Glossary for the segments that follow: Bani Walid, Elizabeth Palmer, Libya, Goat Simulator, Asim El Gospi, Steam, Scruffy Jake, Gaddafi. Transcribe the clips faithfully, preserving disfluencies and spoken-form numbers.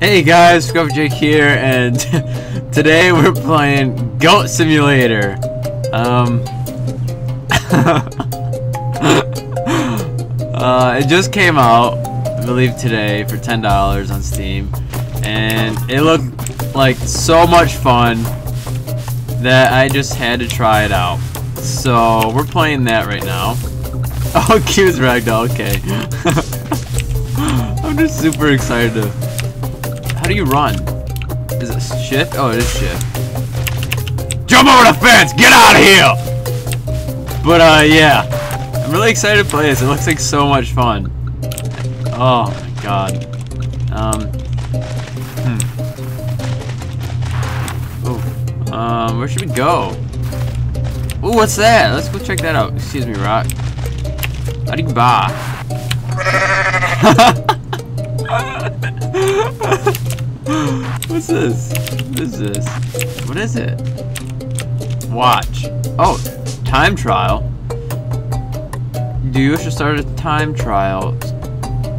Hey guys, Scruffy Jake here, and today we're playing Goat Simulator. Um, uh, it just came out, I believe today, for ten dollars on Steam, and it looked like so much fun that I just had to try it out. So we're playing that right now. Oh, Q's ragdoll. Okay, I'm just super excited to. How do you run? Is it shift? Oh, it is shift. Jump over the fence! Get out of here! But, uh, yeah. I'm really excited to play this. It looks like so much fun. Oh, my God. Um. Hmm. Ooh. Um, where should we go? Ooh, what's that? Let's go check that out. Excuse me, Rock. Adiba. What's this? What is this? What is it? Watch. Oh, time trial. Do you wish to start a time trial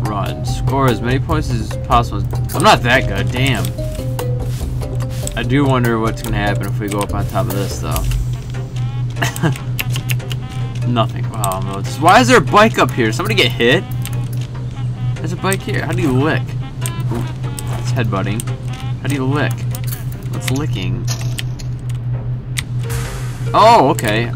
run? Score as many points as possible. I'm not that good, damn. I do wonder what's gonna happen if we go up on top of this, though. Nothing. Wow. No, it's, why is there a bike up here? Somebody get hit? There's a bike here. How do you lick? Ooh, it's headbutting. How do you lick? What's licking? Oh, okay.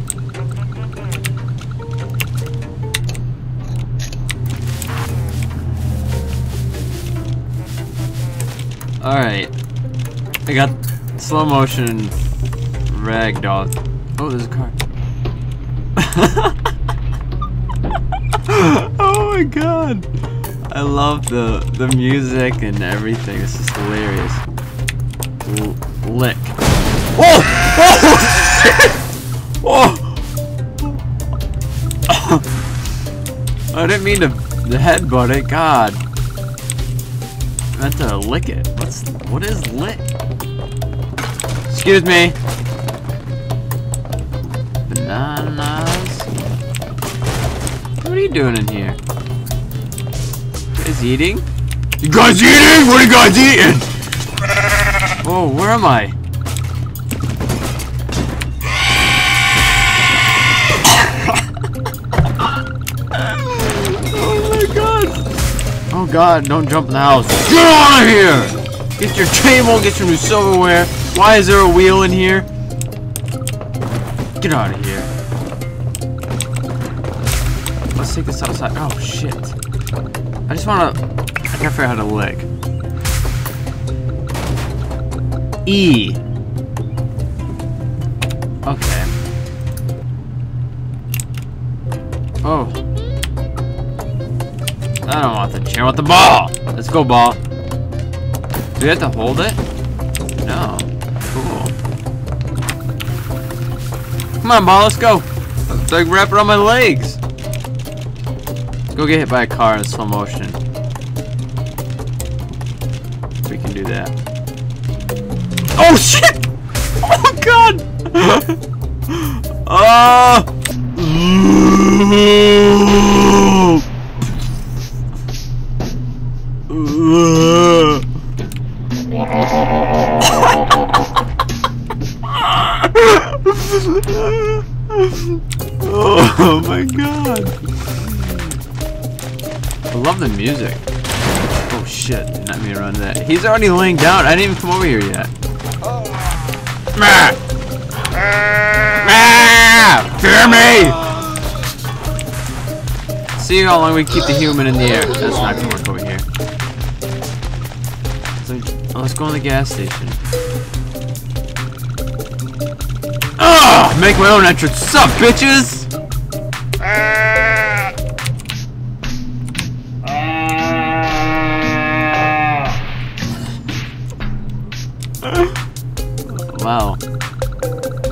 Alright. I got slow motion ragdoll. Oh, there's a car. Oh my god. I love the the music and everything. It's just hilarious. L lick. Whoa! Oh shit! Whoa! I didn't mean to the headbutt it. God. I meant to lick it. What's what is lick? Excuse me. Bananas. What are you doing in here? Is eating? You guys eating? What are you guys eating? Whoa, where am I? Oh my god! Oh god, don't jump in the house. Get out of here! Get your table, get your new silverware. Why is there a wheel in here? Get out of here. Let's take this outside. Oh shit. I just wanna. I gotta figure out how to lick. E. Okay. Oh. I don't want the chair. I want the ball. Let's go, ball. Do we have to hold it? No. Cool. Come on, ball. Let's go. It's like wrap around my legs. Go get hit by a car in slow motion. We can do that. Oh shit! Oh god! Ah! Oh my god! I love the music. Oh shit, let me run that. He's already laying down. I didn't even come over here yet. Oh. Ah. Ah. Fear me! See how long we keep the human in the air. That's not gonna work over here. So, oh, let's go in the gas station. Oh, make my own entrance. Sup, bitches! Ah. Wow.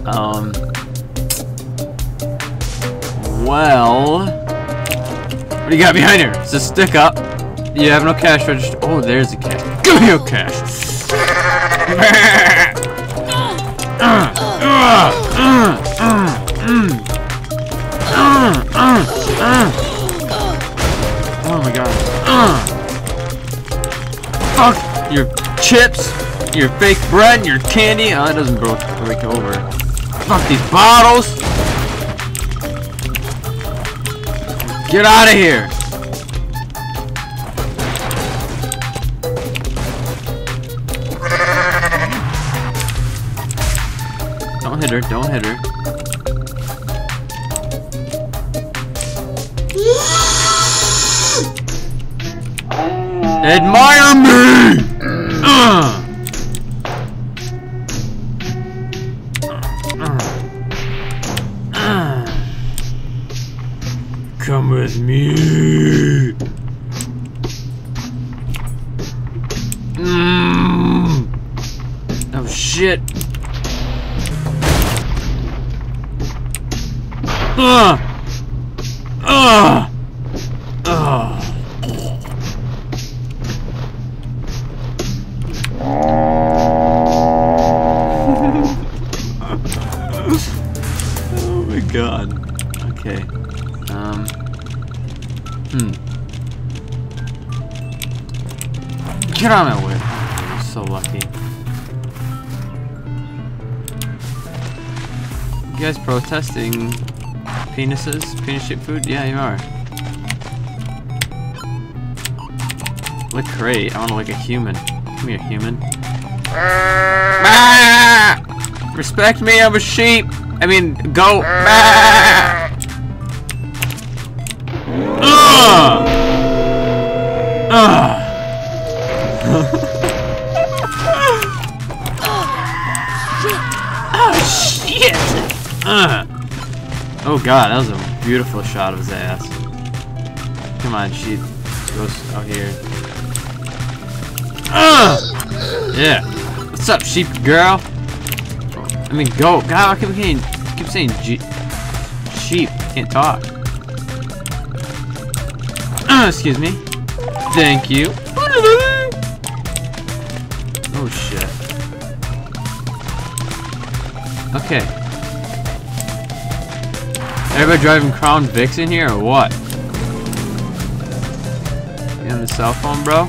Um. Well. What do you got behind here? It's a stick up. You have no cash register. Oh, there's the cash. Give me your cash. Oh my god. Fuck your. chips, your fake bread, and your candy. Oh, that doesn't break over. Fuck these bottles. Get out of here. Don't hit her, don't hit her. Admire me! Uh. Uh. Uh. Come with me. Mm. Oh shit. Uh. Uh. Get on my way. I'm so lucky. You guys protesting penises? Penis shaped food? Yeah, you are. Look great. I want to look a human. Come here, human. Ah! Respect me, I'm a sheep. I mean, goat. Ah! Ugh! Ugh! Uh. Oh god, that was a beautiful shot of his ass. Come on, she goes out here. Uh. Yeah. What's up, sheep girl? I mean, goat. God, I keep saying, keep saying G sheep. Can't talk. Uh, excuse me. Thank you. Oh shit. Okay. Everybody driving Crown Vicks in here or what? You on the cell phone, bro?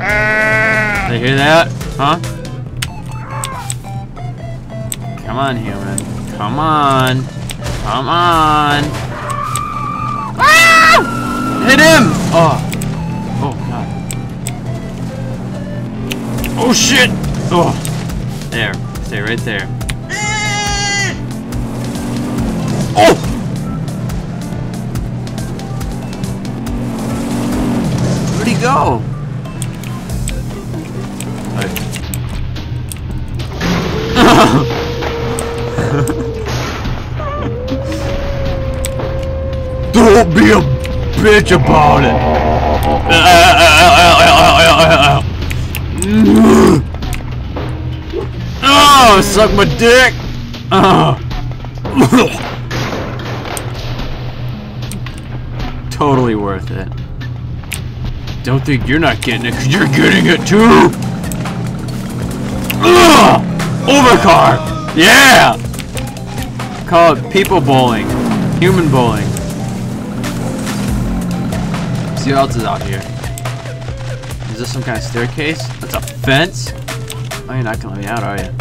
Ah. Did I hear that? Huh? Come on, human. Come on. Come on. Ah! Hit him! Oh. Oh, God. Oh, shit! Oh. There. Stay right there. Oh! Where'd he go? Don't be a bitch about it! Oh, suck my dick! Oh. Totally worth it. Don't think you're not getting it, because you're getting it too! Ugh! Overcar! Yeah! Call it people bowling. Human bowling. See what else is out here. Is this some kind of staircase? That's a fence? Oh, you're not gonna let me out, are you?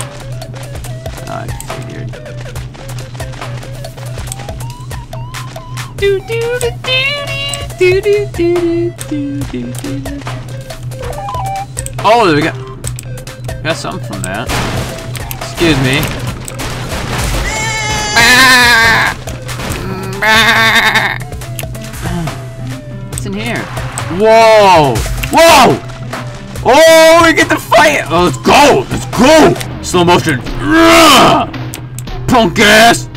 Oh, I figured. Do do do do! Do, do, do, do, do, do, do. Oh, we got got something from that. Excuse me. What's in here? Whoa! Whoa! Oh, we get to fight! Oh, let's go! Let's go! Slow motion. Punk ass!